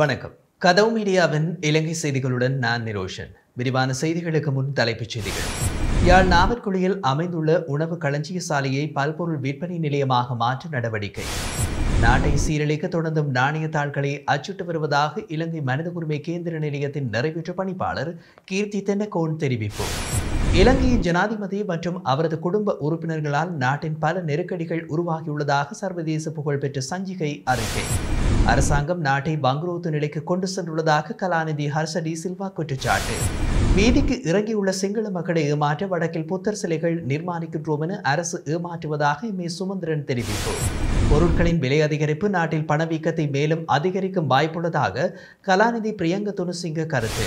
வணக்கம். கதவு மீடியாவின் இலங்கை செய்திகளுடன் நான் நிரோஷன். விரிவான செய்திகளுக்கு முன் தலைப்புச் செய்திகள். யாழ் நாவற்குழியில் அமைந்துள்ள உணவு களஞ்சியசாலையை பல்பொருள் விற்பனை நிலையமாக மாற்ற நடவடிக்கை. நாட்டை சீரழிக்க தொடர்ந்தும் நாணய தாள்களை அச்சிட்டு வருவதாக இலங்கை மனித உரிமை கேந்திர நிலையத்தின் நிறைவேற்று பணிப்பாளர் கீர்த்தி தென்னகோன் தெரிவிப்பு. இலங்கையின் ஜனாதிபதி மற்றும் அவரது குடும்ப உறுப்பினர்களால் நாட்டின் பல நெருக்கடிகள் உருவாகியுள்ளதாக சர்வதேச புகழ்பெற்ற சஞ்சிகை அறிக்கை. அரசாங்கம் நாட்டை வங்குரோத்து நிலைக்கு கொண்டு சென்றுள்ளதாக கலாநிதி ஹர்ஷ டி சில்வா குற்றச்சாட்டு. வீதிக்கு இறங்கியுள்ள சிங்கள மக்களை ஏமாற்ற வடக்கில் புத்தர் சிலைகள் நிர்மாணிக்கின்றோம் என அரசு ஏமாற்றுவதாக எம்.ஏ. சுமந்திரன் தெரிவித்தார். பொருட்களின் விலை அதிகரிப்பு நாட்டில் பணவீக்கத்தை மேலும் அதிகரிக்கும் வாய்ப்புள்ளதாக கலாநிதி பிரியங்க துணுசிங்க கருத்து.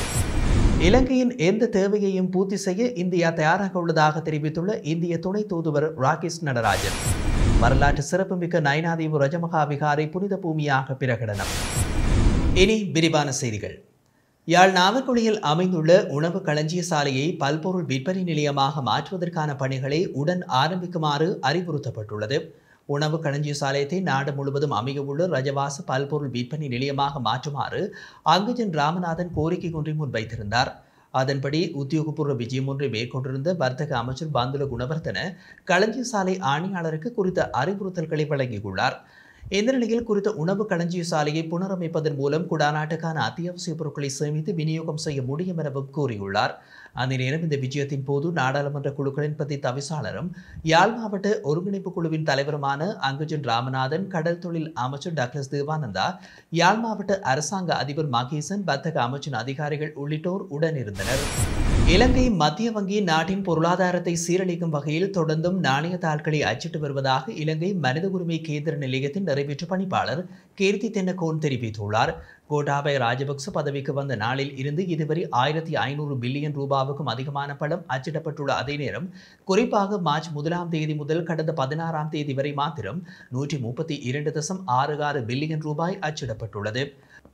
இலங்கையின் எந்த தேவையையும் பூர்த்தி செய்ய இந்தியா தயாராக உள்ளதாக தெரிவித்துள்ள இந்திய துணை தூதுவர் ராகேஷ் நடராஜன். வரலாற்று சிறப்புமிக்க நயனாதீவு ரஜமகா விகாரை புனித பூமியாக பிரகடனம். இனி விரிவான செய்திகள். யாழ் நாவற்குழியில் அமைந்துள்ள உணவு களஞ்சியசாலையை பல்பொருள் விற்பனை நிலையமாக மாற்றுவதற்கான பணிகளை உடன் ஆரம்பிக்குமாறு அறிவுறுத்தப்பட்டுள்ளது. உணவு களஞ்சியசாலையத்தை நாடு முழுவதும் அமையவுள்ள ரஜவாச பல்பொருள் விற்பனை நிலையமாக மாற்றுமாறு அங்குஜன் ராமநாதன் கோரிக்கை ஒன்றை முன்வைத்திருந்தார். அதன்படி உத்தியோகபூர்வ விஜயம் ஒன்றை மேற்கொண்டிருந்த வர்த்தக அமைச்சர் பந்துல குணவர்த்தன களஞ்சியசாலை ஆணையாளருக்கு குறித்த அறிவுறுத்தல்களை வழங்கியுள்ளார். இந்த நிலையில் குறித்த உணவு களஞ்சியசாலையை புனரமைப்பதன் மூலம் குடாநாட்டுக்கான அத்தியாவசிய பொருட்களை சேமித்து விநியோகம் செய்ய முடியும் எனவும் கூறியுள்ளார். அந்த நேரம் இந்த விஜயத்தின் போது நாடாளுமன்ற குழுக்களின் பத்தி தவிசாளரும் யாழ் மாவட்ட ஒருங்கிணைப்பு குழுவின் தலைவருமான அங்குஜன் ராமநாதன், கடல் தொழில் அமைச்சர் டாக்டர் தேவானந்தா, யாழ் மாவட்ட அரசாங்க அதிபர் மகேசன், வர்த்தக அமைச்சின் அதிகாரிகள் உள்ளிட்டோர் உடனிருந்தனர். இலங்கை மத்திய வங்கி நாட்டின் பொருளாதாரத்தை சீரழிக்கும் வகையில் தொடர்ந்தும் நாணய தாள்களை அச்சிட்டு வருவதாக இலங்கை மனித உரிமை கேந்திர நிலையத்தின் நிறைவேற்று பணிப்பாளர் கீர்த்தி தென்னகோன் தெரிவித்துள்ளார். கோட்டாபய ராஜபக்ச பதவிக்கு வந்த நாளில் இருந்து இதுவரை 1500 பில்லியன் ரூபாவுக்கும் அதிகமான பணம் அச்சிடப்பட்டுள்ள அதே நேரம், குறிப்பாக மார்ச் 1ஆம் தேதி முதல் கடந்த 16ஆம் தேதி வரை மாத்திரம் 132.66 பில்லியன் ரூபாய் அச்சிடப்பட்டுள்ளது.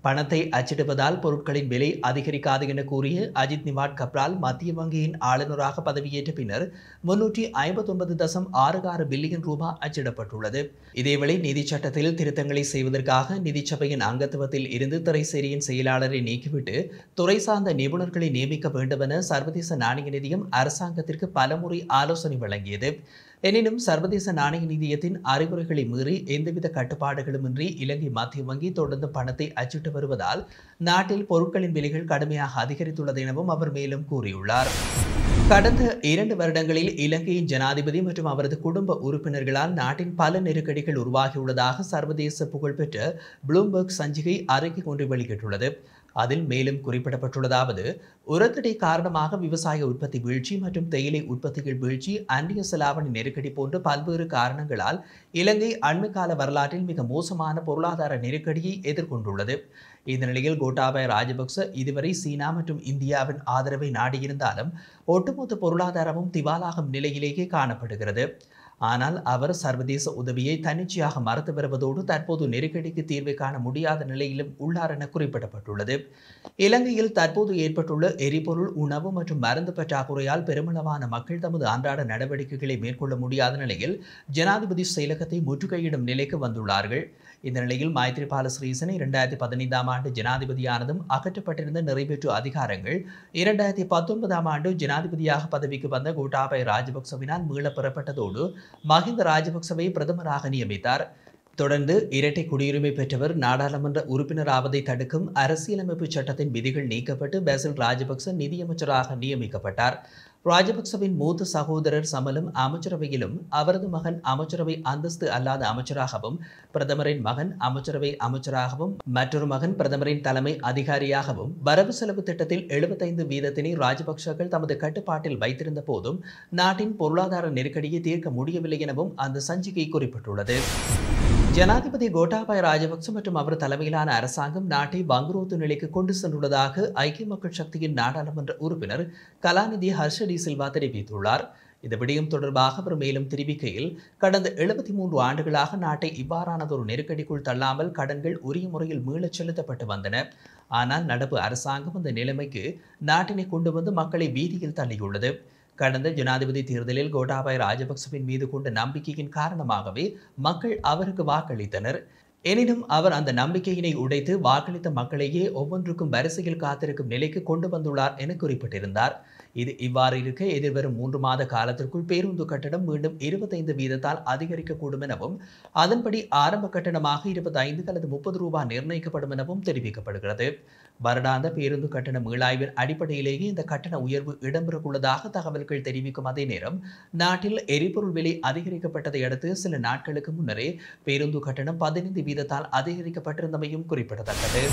பணத்தை அச்சிடுவதால் பொருட்களின் விலை அதிகரிக்காது என கூறிய அஜித் நிவாட் கப்ரால் மத்திய வங்கியின் ஆளுநராக பதவியேற்ற பின்னர் 359.66 பில்லியன் ரூபாய் அச்சிடப்பட்டுள்ளது. இதேவேளை நிதி சட்டத்தில் திருத்தங்களை செய்வதற்காக நிதிச்சபையின் அங்கத்துவத்தில் இருந்து திரைசேரியின் செயலாளரை நீக்கிவிட்டு துறை சார்ந்த நிபுணர்களை நியமிக்க வேண்டும் என சர்வதேச நாணய நிதியம் அரசாங்கத்திற்கு பலமுறை ஆலோசனை வழங்கியது. எனினும் சர்வதேச நாணய நிதியத்தின் அறிவுரைகளை மீறி எந்தவித கட்டுப்பாடுகளுமின்றி இலங்கை மத்திய வங்கி தொடர்ந்து பணத்தை அச்சிட்டு வருவதால் நாட்டில் பொருட்களின் விலைகள் கடுமையாக அதிகரித்துள்ளது எனவும் அவர் மேலும் கூறியுள்ளார். கடந்த 2 வருடங்களில் இலங்கையின் ஜனாதிபதி மற்றும் அவரது குடும்ப உறுப்பினர்களால் நாட்டின் பல நெருக்கடிகள் உருவாகியுள்ளதாக சர்வதேச புகழ்பெற்ற ப்ளூம்பெர்க் சஞ்சிகை அறிக்கை ஒன்று வெளியிட்டுள்ளது. அதில் மேலும் குறிப்பிடப்பட்டுள்ளதாவது, உரத்தடை காரணமாக விவசாய உற்பத்தி வீழ்ச்சி மற்றும் தேயிலை உற்பத்திகள் வீழ்ச்சி, அந்நிய செலாவணி நெருக்கடி போன்ற பல்வேறு காரணங்களால் இலங்கை அண்மைக்கால வரலாற்றில் மிக மோசமான பொருளாதார நெருக்கடியை எதிர்கொண்டுள்ளது. இந்த நிலையில் கோட்டாபய ராஜபக்ச இதுவரை சீனா மற்றும் இந்தியாவின் ஆதரவை நாடியிருந்தாலும் ஒட்டுமொத்த பொருளாதாரமும் திவாலாகும் நிலையிலேயே காணப்படுகிறது. ஆனால் அவர் சர்வதேச உதவியை தன்னிச்சையாக மறுத்து வருவதோடு தற்போது நெருக்கடிக்கு தீர்வை காண முடியாத நிலையிலும் உள்ளார் என குறிப்பிடப்பட்டுள்ளது. இலங்கையில் தற்போது ஏற்பட்டுள்ள எரிபொருள், உணவு மற்றும் மருந்து பற்றாக்குறையால் பெருமளவான மக்கள் தமது அன்றாட நடவடிக்கைகளை மேற்கொள்ள முடியாத நிலையில் ஜனாதிபதி செயலகத்தை முற்றுகையிடும் நிலைக்கு வந்துள்ளார்கள். இந்த நிலையில் மைத்ரிபால சிறிசேன 2015ஆம் ஆண்டு ஜனாதிபதியானதும் அகற்றப்பட்டிருந்த நிறைவேற்று அதிகாரங்கள் 2019ஆம் ஆண்டு ஜனாதிபதியாக பதவிக்கு வந்த கோட்டாபய ராஜபக்சவினால் மீள பெறப்பட்டதோடு மஹிந்த ராஜபக்சவை பிரதமராக நியமித்தார். தொடர்ந்து இரட்டை குடியுரிமை பெற்றவர் நாடாளுமன்ற உறுப்பினராவதை தடுக்கும் அரசியலமைப்பு சட்டத்தின் விதிகள் நீக்கப்பட்டு பேசில் ராஜபக்ச நிதியமைச்சராக நியமிக்கப்பட்டார். ராஜபக்சவின் மூத்த சகோதரர் சமலும் அமைச்சரவையிலும், அவரது மகன் அமைச்சரவை அந்தஸ்து அல்லாத அமைச்சராகவும், பிரதமரின் மகன் அமைச்சரவை அமைச்சராகவும், மற்றொரு மகன் பிரதமரின் தலைமை அதிகாரியாகவும் வரவு செலவு திட்டத்தில் 75% ராஜபக்சர்கள் தமது கட்டுப்பாட்டில் வைத்திருந்த போதும் நாட்டின் பொருளாதார நெருக்கடியை தீர்க்க முடியவில்லை எனவும் அந்த சஞ்சிகை குறிப்பிட்டுள்ளது. ஜனாதிபதி கோட்டாபய ராஜபக்ச மற்றும் அவர் தலைமையிலான அரசாங்கம் நாட்டை வங்குரோத்து நிலைக்கு கொண்டு சென்றுள்ளதாக ஐக்கிய மக்கள் சக்தியின் நாடாளுமன்ற உறுப்பினர் கலாநிதி ஹர்ஷ டி சில்வா தெரிவித்துள்ளார். இந்த விடயம் தொடர்பாக அவர் மேலும் தெரிவிக்கையில், கடந்த 73 ஆண்டுகளாக நாட்டை இவ்வாறானதொரு நெருக்கடிக்குள் தள்ளாமல் கடன்கள் உரிய முறையில் மீளச் செலுத்தப்பட்டு வந்தன. ஆனால் நடப்பு அரசாங்கம் அந்த நிலைமைக்கு நாட்டினை கொண்டு வந்து மக்களை வீதியில் தள்ளியுள்ளது. கடந்த ஜனாதிபதி தேர்தலில் கோட்டாபய ராஜபக்சவின் மீது கொண்ட நம்பிக்கையின் காரணமாகவே மக்கள் அவருக்கு வாக்களித்தனர். எனினும் அவர் அந்த நம்பிக்கையை உடைத்து வாக்களித்த மக்களையே ஒவ்வொன்றுக்கும் வரிசையில் காத்திருக்கும் நிலைக்கு கொண்டு வந்துள்ளார் என குறிப்பிட்டிருந்தார். இது இவ்வாறு இருக்க எதிர்வரும் 3 மாத காலத்திற்குள் பேருந்து கட்டணம் மீண்டும் 25% அதிகரிக்கக்கூடும் எனவும் அதன்படி ஆரம்ப கட்டணமாக 25 அல்லது 30 ரூபாய் நிர்ணயிக்கப்படும் எனவும் தெரிவிக்கப்படுகிறது. வருடாந்த பேருந்து கட்டண மீளாய்வின் அடிப்படையிலேயே இந்த கட்டண உயர்வு இடம்பெறவுள்ளதாக தகவல்கள் தெரிவிக்கும் அதே நேரம் நாட்டில் எரிபொருள் விலை அதிகரிக்கப்பட்டதை அடுத்து சில நாட்களுக்கு முன்னரே பேருந்து கட்டணம் 15% அதிகரிக்கப்பட்டிருந்தமையும் குறிப்பிடத்தக்கது.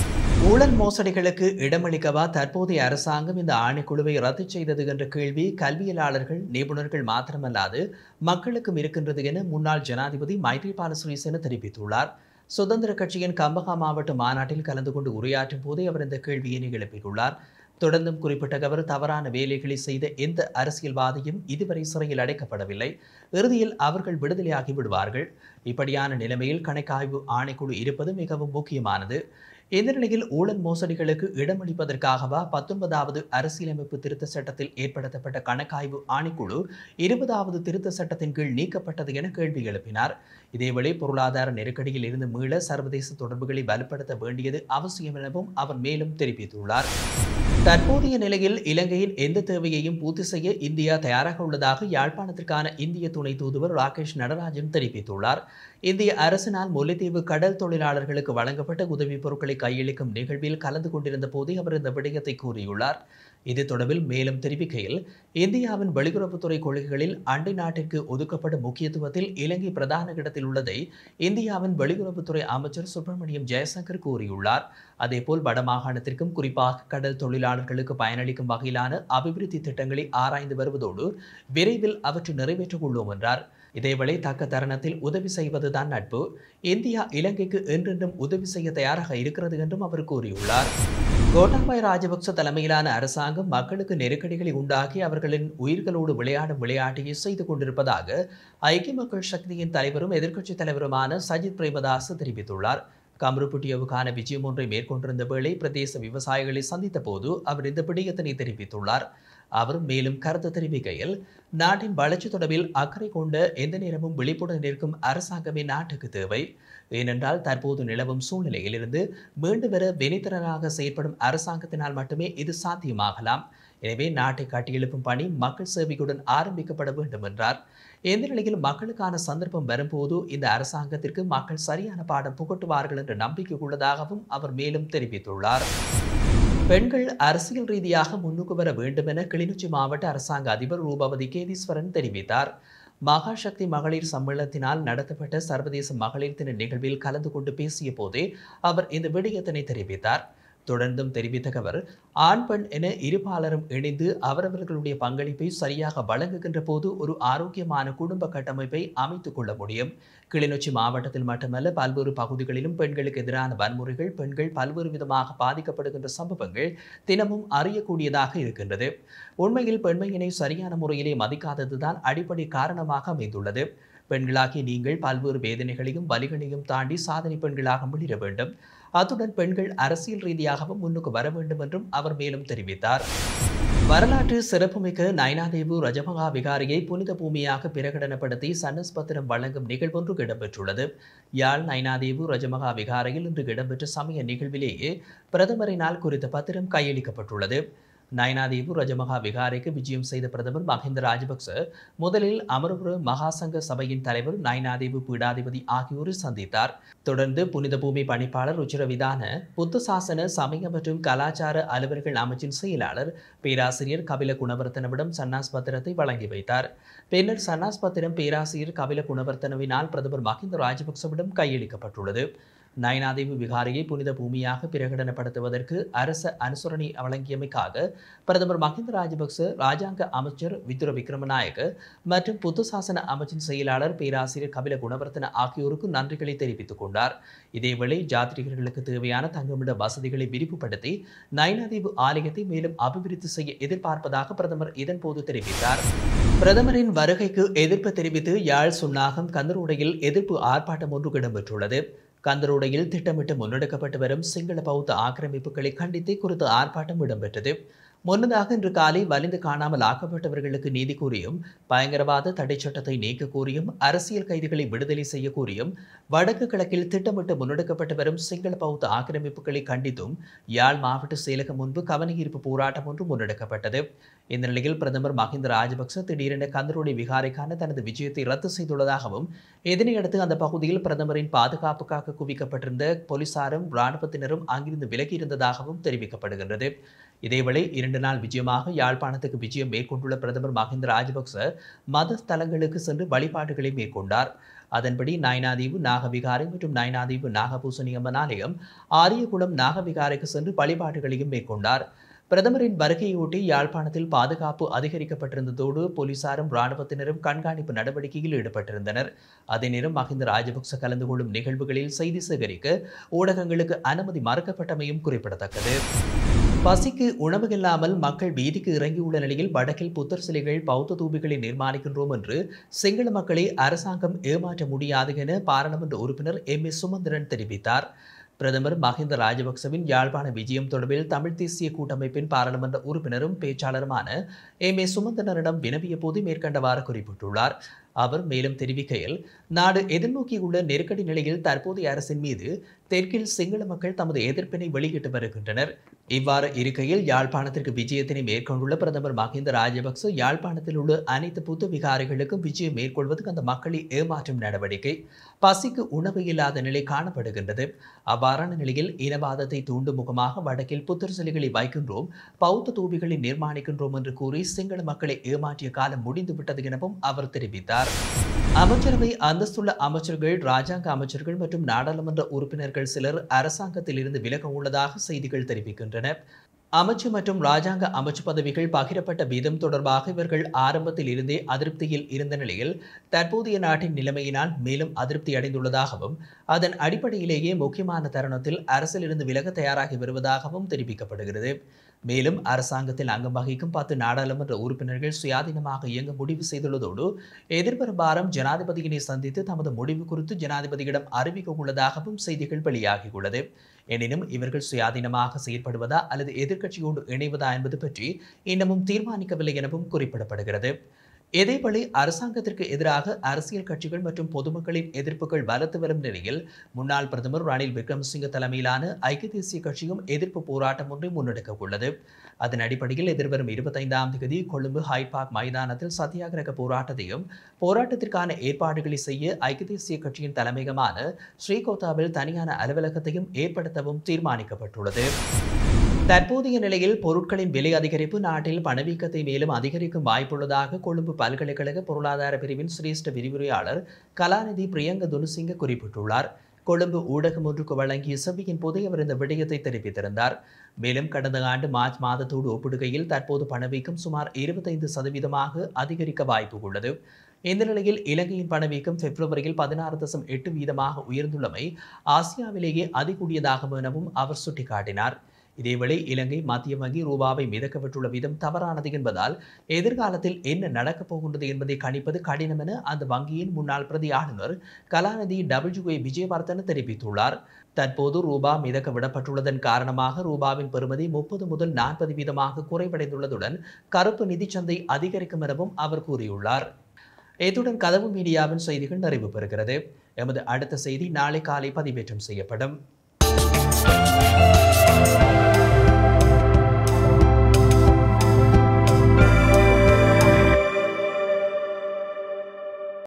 ஊழல் மோசடிகளுக்கு இடமளிக்கவா தற்போதைய அரசாங்கம் இந்த ஆணைக்குழுவை ரத்து செய்தது என்ற கேள்வி கல்வியலாளர்கள் நிபுணர்கள் மாத்திரமல்லாது மக்களுக்கும் இருக்கின்றது என முன்னாள் ஜனாதிபதி மைத்ரிபால சிறிசேன தெரிவித்துள்ளார். சுதந்திர கட்சியின் கம்பகா மாவட்ட மாநாட்டில் கலந்து கொண்டு உரையாற்றும் போதே அவர் இந்த கேள்வியை எழுப்பியுள்ளார். தொடர்ந்தும் குறிப்பிட்ட அவர் தவறான வேலைகளை செய்த எந்த அரசியல்வாதியும் இதுவரை சிறையில் அடைக்கப்படவில்லை, இறுதியில் அவர்கள் விடுதலையாகி விடுவார்கள். இப்படியான நிலைமையில் கணக்காய்வு ஆணைக்குழு இருப்பது மிகவும் முக்கியமானது. இந்த நிலையில் ஊழல் மோசடிகளுக்கு இடமளிப்பதற்காகவா 19வது அரசியலமைப்பு திருத்த சட்டத்தில் ஏற்படுத்தப்பட்ட கணக்காய்வு ஆணைக்குழு 20வது திருத்த சட்டத்தின் கீழ் நீக்கப்பட்டது என கேள்வி எழுப்பினார். இதேவேளை பொருளாதார நெருக்கடியில் இருந்து மீள சர்வதேச தொடர்புகளை வலுப்படுத்த வேண்டியது அவசியம் எனவும் அவர் மேலும் தெரிவித்துள்ளார். தற்போதைய நிலையில் இலங்கையின் எந்த தேவையையும் பூர்த்தி செய்ய இந்தியா தயாராக உள்ளதாக யாழ்ப்பாணத்திற்கான இந்திய துணை தூதுவர் ராகேஷ் நடராஜன் தெரிவித்துள்ளார். இந்திய அரசினால் முல்லைத்தீவு கடல் தொழிலாளர்களுக்கு வழங்கப்பட்ட உதவிப் பொருட்களை கையளிக்கும் நிகழ்வில் கலந்து கொண்டிருந்த போதே அவர் இந்த விடயத்தை கூறியுள்ளார். இது தொடர்பில் மேலும் தெரிவிக்கையில், இந்தியாவின் வெளியுறவுத்துறை கொள்கைகளில் அண்டை நாட்டிற்கு ஒதுக்கப்படும் முக்கியத்துவத்தில் இலங்கை பிரதான இடத்தில் உள்ளதை இந்தியாவின் வெளியுறவுத்துறை அமைச்சர் சுப்பிரமணியம் ஜெயசங்கர் கூறியுள்ளார். அதேபோல் வடமாகாணத்திற்கும் குறிப்பாக கடல் தொழிலாளர்களுக்கு பயனளிக்கும் வகையிலான அபிவிருத்தி திட்டங்களை ஆராய்ந்து வருவதோடு விரைவில் அவற்றை நிறைவேற்றவுள்ளோம் என்றார். இதேவேளை தக்க தருணத்தில் உதவி செய்வதுதான் நட்பு, இந்தியா இலங்கைக்கு என்றென்றும் உதவி செய்ய தயாராக இருக்கிறது என்றும் அவர் கூறியுள்ளார். கோட்டாபய ராஜபக்ச தலைமையிலான அரசாங்கம் மக்களுக்கு நெருக்கடிகளை உண்டாக்கி அவர்களின் உயிர்களோடு விளையாடும் விளையாட்டையே செய்து கொண்டிருப்பதாக ஐக்கிய மக்கள் சக்தியின் தலைவரும் எதிர்க்கட்சித் தலைவருமான சஜித் பிரேமதாச தெரிவித்துள்ளார். கம்ருபுட்டியவுக்கான விஜயம் ஒன்றை மேற்கொண்டிருந்த வேளை பிரதேச விவசாயிகளை சந்தித்த போது அவர் இந்த விடயத்தினை தெரிவித்துள்ளார். அவர் மேலும் கருத்து தெரிவிக்கையில், நாட்டின் வளர்ச்சி தொடர்பில் அக்கறை கொண்ட எந்த நேரமும் விழிப்புடன் இருக்கும் அரசாங்கமே நாட்டுக்கு தேவை. ஏனென்றால் தற்போது நிலவும் சூழ்நிலையிலிருந்து மீண்டு வர வெனித்திரராக செயற்படும் அரசாங்கத்தினால் மட்டுமே இது சாத்தியமாகலாம். எனவே நாட்டை கட்டியெழுப்பும் பணி மக்கள் சேவையுடன் ஆரம்பிக்கப்பட வேண்டும் என்றார். எந்த நிலையில் மக்களுக்கான சந்தர்ப்பம் வரும்போது இந்த அரசாங்கத்திற்கு மக்கள் சரியான பாடம் புகட்டுவார்கள் என்ற நம்பிக்கை உள்ளதாகவும் அவர் மேலும் தெரிவித்துள்ளார். பெண்கள் அரசியல் ரீதியாக முன்னுக்கு வர வேண்டும் என கிளிநொச்சி மாவட்ட அரசாங்க அதிபர் ரூபவதி கேதீஸ்வரன் தெரிவித்தார். மகாசக்தி மகளிர் சம்மேளனத்தினால் நடத்தப்பட்ட சர்வதேச மகளிர் தின நிகழ்வில் கலந்து கொண்டு பேசிய போதே அவர் இந்த விடயத்தினை தெரிவித்தார். தொடர்ந்தும் தெரிவித்த அவர், ஆண் பெண் என இருபாலரும் இணைந்து அவரவர்களுடைய பங்களிப்பை சரியாக வழங்குகின்ற போது ஒரு ஆரோக்கியமான குடும்ப கட்டமைப்பை அமைத்துக் கொள்ள முடியும். கிளிநொச்சி மாவட்டத்தில் மட்டுமல்ல பல்வேறு பகுதிகளிலும் பெண்களுக்கு எதிரான வன்முறைகள், பெண்கள் பல்வேறு விதமாக பாதிக்கப்படுகின்ற சம்பவங்கள் தினமும் அறியக்கூடியதாக இருக்கின்றது. உண்மையில் பெண்மையினை சரியான முறையிலே மதிக்காததுதான் அடிப்படை காரணமாக அமைந்துள்ளது. பெண்களாகி நீங்கள் பல்வேறு வேதனைகளையும் வலிகளையும் தாண்டி சாதனை பெண்களாக முன்னேற வேண்டும். அத்துடன் பெண்கள் அரசியல் ரீதியாகவும் முன்னுக்கு வர வேண்டும் என்றும் அவர் மேலும் தெரிவித்தார். வரலாற்று சிறப்புமிக்க நயனாதேவு ரஜமகா விகாரியை புனித பூமியாக பிரகடனப்படுத்தி சன்னஸ்பத்திரம் வழங்கும் நிகழ்வொன்று இடம்பெற்றுள்ளது. யாழ் நயனாதேவு ரஜமகா விகாரையில் இன்று இடம்பெற்ற சமய நிகழ்விலேயே பிரதமரினால் குறித்த பத்திரம் கையளிக்கப்பட்டுள்ளது. நயனாதேவு ரஜமகா விகாரைக்கு விஜயம் செய்த பிரதமர் மஹிந்த ராஜபக்ச முதலில் அமரபுரம் மகாசங்க சபையின் தலைவர் நயனாதேவு பீடாதிபதி ஆகியோரை சந்தித்தார். தொடர்ந்து புனித பூமி பணிப்பாளர் உச்சிரவிதான புத்த சாசன சமய மற்றும் கலாச்சார அலுவலர்கள் அமைச்சின் செயலாளர் பேராசிரியர் கபில குணவர்த்தனவிடம் சன்னாஸ்பத்திரத்தை வழங்கி வைத்தார். பின்னர் சன்னாஸ்பத்திரம் பேராசிரியர் கபில குணவர்த்தனவினால் பிரதமர் மஹிந்த ராஜபக்சவிடம் கையளிக்கப்பட்டுள்ளது. நயனாதேவு விகாரையை புனித பூமியாக பிரகடனப்படுத்துவதற்கு அரச அனுசரணை வழங்கியமைக்காக பிரதமர் மஹிந்த ராஜபக்ச ராஜாங்க அமைச்சர் விதுர விக்ரமநாயக்க மற்றும் புத்த சாசன அமைச்சின் செயலாளர் பேராசிரியர் கபில குணவர்த்தன ஆகியோருக்கு நன்றிகளை தெரிவித்துக் கொண்டார். இதேவேளை யாத்ரீகர்களுக்கு தேவையான தங்குமிட வசதிகளை விரிவுபடுத்தி நயனாதேவு ஆலயத்தை மேலும் அபிவிருத்தி செய்ய எதிர்பார்ப்பதாக பிரதமர் இதன்போது தெரிவித்தார். பிரதமரின் வருகைக்கு எதிர்ப்பு தெரிவித்து யாழ் சுன்னாகம் கந்தரோடையில் எதிர்ப்பு ஆர்ப்பாட்டம் ஒன்று இடம்பெற்றுள்ளது. கந்தரோடையில் திட்டமிட்டு முன்னெடுக்கப்பட்டு வரும் சிங்கள பௌத்த ஆக்கிரமிப்புகளை கண்டித்து குறித்த ஆர்ப்பாட்டம் இடம்பெற்றது. முன்னதாக இன்று காலை வலிந்து காணாமல் ஆக்கப்பட்டவர்களுக்கு நீதி கோரியும் பயங்கரவாத தடை சட்டத்தை நீக்க கோரியும் அரசியல் கைதிகளை விடுதலை செய்ய கோரியும் வடக்கு கிழக்கில் திட்டமிட்டு முன்னெடுக்கப்பட்டு வரும் சிங்கள பௌத்த ஆக்கிரமிப்புகளை கண்டித்தும் யாழ் மாவட்ட செயலகம் முன்பு கவனஈர்ப்பு போராட்டம் ஒன்று முன்னெடுக்கப்பட்டது. இந்த நிலையில் பிரதமர் மஹிந்த ராஜபக்ச திடீரென கந்தரோடி விகாரைக்கான தனது விஜயத்தை ரத்து செய்துள்ளதாகவும் இதனையடுத்து அந்த பகுதியில் பிரதமரின் பாதுகாப்புக்காக குவிக்கப்பட்டிருந்த போலீசாரும் இராணுவத்தினரும் அங்கிருந்து விலகியிருந்ததாகவும் தெரிவிக்கப்படுகிறது. இதேவேளை இரண்டு நாள் விஜயமாக யாழ்ப்பாணத்துக்கு விஜயம் மேற்கொண்டுள்ள பிரதமர் மஹிந்த ராஜபக்ச மத ஸ்தலங்களுக்கு சென்று வழிபாடுகளை மேற்கொண்டார். அதன்படி நாயனாதீவு நாகவிகாரை மற்றும் நாயனாதீவு நாகபூசணியம்மன் ஆலயம் ஆரியகுளம் நாகவிகாரைக்கு சென்று வழிபாடுகளையும் மேற்கொண்டார். பிரதமரின் வருகையொட்டி யாழ்ப்பாணத்தில் பாதுகாப்பு அதிகரிக்கப்பட்டிருந்ததோடு போலீசாரும் இராணுவத்தினரும் கண்காணிப்பு நடவடிக்கையில் ஈடுபட்டிருந்தனர். அதே நேரம் மஹிந்த ராஜபக்ச கலந்து கொள்ளும் நிகழ்வுகளில் செய்தி சேகரிக்க ஊடகங்களுக்கு அனுமதி மறுக்கப்பட்டமையும் குறிப்பிடத்தக்கது. பசிக்கு உணவில்லாமல் மக்கள் வீதிக்கு இறங்கியுள்ள நிலையில் வடக்கில் புத்தர் சிலைகள் பௌத்த தூபிகளை நிர்மாணிக்கின்றோம் என்று சிங்கள மக்களை அரசாங்கம் ஏமாற்ற முடியாது என பாராளுமன்ற உறுப்பினர் எம்.ஏ. சுமந்திரன் தெரிவித்தார். பிரதமர் மஹிந்த ராஜபக்சவின் யாழ்ப்பாண விஜயம் தொடர்பில் தமிழ் தேசிய கூட்டமைப்பின் பாராளுமன்ற உறுப்பினரும் பேச்சாளருமான எம்.ஏ. சுமந்திரனிடம் வினவிய போது மேற்கண்டவாறு குறிப்பிட்டுள்ளார். அவர் மேலும் தெரிவிக்கையில், நாடு எதிர்நோக்கியுள்ள நெருக்கடி நிலையில் தற்போதைய அரசின் மீது தெற்கில் சிங்கள மக்கள் தமது எதிர்ப்பினை வெளியிட்டு வருகின்றனர். இவ்வாறு இருக்கையில் யாழ்ப்பாணத்திற்கு விஜயத்தினை மேற்கொண்டுள்ள பிரதமர் மஹிந்த ராஜபக்ச யாழ்ப்பாணத்தில் உள்ள அனைத்து புத்த விகாரைகளுக்கும் விஜயம் மேற்கொள்வதற்கு அந்த மக்களை ஏமாற்றும் நடவடிக்கை. பசிக்கு உணவு இல்லாத நிலை காணப்படுகின்றது. அவ்வாறான நிலையில் இனவாதத்தை தூண்டும் முகமாக வடக்கில் புத்தர் சிலைகளை வைக்கின்றோம், பௌத்த தூபிகளை நிர்மாணிக்கின்றோம் என்று கூறி சிங்கள மக்களை ஏமாற்றிய காலம் முடிந்துவிட்டது எனவும் அவர் தெரிவித்தார். அமைச்சரவை அந்தஸ்துள்ள அமைச்சர்கள், ராஜாங்க அமைச்சர்கள் மற்றும் நாடாளுமன்ற உறுப்பினர்கள் சிலர் அரசாங்கத்தில் இருந்து விலக உள்ளதாக செய்திகள் தெரிவிக்கின்றன. அமைச்சு மற்றும் ராஜாங்க அமைச்சு பதவிகள் பகிரப்பட்ட வீதம் தொடர்பாக இவர்கள் ஆரம்பத்தில் இருந்தே அதிருப்தியில் இருந்த நிலையில் தற்போதைய நாட்டின் நிலைமையினால் மேலும் அதிருப்தி அடைந்துள்ளதாகவும் அதன் அடிப்படையிலேயே முக்கியமான தருணத்தில் அரசிலிருந்து விலக தயாராகி வருவதாகவும் தெரிவிக்கப்படுகிறது. மேலும் அரசாங்கத்தில் அங்கம் வகிக்கும் 10 நாடாளுமன்ற உறுப்பினர்கள் சுயாதீனமாக இயங்க முடிவு செய்துள்ளதோடு எதிர்வரும் வாரம் ஜனாதிபதியினை சந்தித்து தமது முடிவு குறித்து ஜனாதிபதியிடம் அறிவிக்க உள்ளதாகவும் செய்திகள் வெளியாகியுள்ளது. எனினும் இவர்கள் சுயாதீனமாக செயற்படுவதா அல்லது எதிர்க்கட்சியோடு இணைவதா என்பது பற்றி இன்னமும் தீர்மானிக்கவில்லை எனவும் குறிப்பிடப்படுகிறது. இதேபடி அரசாங்கத்திற்கு எதிராக அரசியல் கட்சிகள் மற்றும் பொதுமக்களின் எதிர்ப்புகள் வலுத்து வரும் நிலையில் முன்னாள் பிரதமர் ரணில் விக்ரமசிங்க தலைமையிலான ஐக்கிய தேசிய கட்சியும் எதிர்ப்பு போராட்டம் ஒன்றை முன்னெடுக்க உள்ளது. அதன் அடிப்படையில் எதிர்வரும் 25ஆம் தேதி கொழும்பு ஹைட்பாக் மைதானத்தில் சத்தியாகிரக போராட்டத்தையும் போராட்டத்திற்கான ஏற்பாடுகளை செய்ய ஐக்கிய தேசிய கட்சியின் தலைமையகமான ஸ்ரீகோத்தாவில் தனியான அலுவலகத்தையும் ஏற்படுத்தவும் தீர்மானிக்கப்பட்டுள்ளது. தற்போதைய நிலையில் பொருட்களின் விலை அதிகரிப்பு நாட்டில் பணவீக்கத்தை மேலும் அதிகரிக்கும் வாய்ப்புள்ளதாக கொழும்பு பல்கலைக்கழக பொருளாதார பிரிவின் சிரேஷ்ட விரிவுரையாளர் கலாநிதி பிரியங்கா துனுசிங்க குறிப்பிட்டுள்ளார். கொழும்பு ஊடகம் ஒன்றுக்கு வழங்கிய செவ்வியின் போது அவர் இந்த விடயத்தை தெரிவித்திருந்தார். மேலும் கடந்த ஆண்டு மார்ச் மாதத்தோடு ஒப்பிடுகையில் தற்போது பணவீக்கம் சுமார் 25% அதிகரிக்க வாய்ப்பு உள்ளது. இந்த நிலையில் இலங்கையின் பணவீக்கம் பிப்ரவரியில் 16.8% உயர்ந்துள்ளமை ஆசியாவிலேயே அதிகூடியதாகும் எனவும் அவர் சுட்டிக்காட்டினார். இதேவேளை இலங்கை மத்திய வங்கி ரூபாவை மிதக்கவிட்டுள்ள விதம் தவறானது என்பதால் எதிர்காலத்தில் என்ன நடக்கப் போகின்றது என்பதை கணிப்பது கடினம் என அந்த வங்கியின் முன்னாள் பிரதி ஆளுநர் கலாநிதி டபிள்யூஏ விஜயவர்தன தெரிவித்துள்ளார். தற்போது ரூபா மிதக்க விடப்பட்டுள்ளதன் காரணமாக ரூபாவின் பெறுமதி 30 முதல் 40% குறைவடைந்துள்ளதுடன் கருப்பு நிதிச்சந்தை அதிகரிக்கும் எனவும் அவர் கூறியுள்ளார். இத்துடன் கதவு மீடியாவின் செய்திகள் நிறைவு பெறுகிறது. எமது அடுத்த செய்தி நாளை காலை பதிவேற்றம் செய்யப்படும்.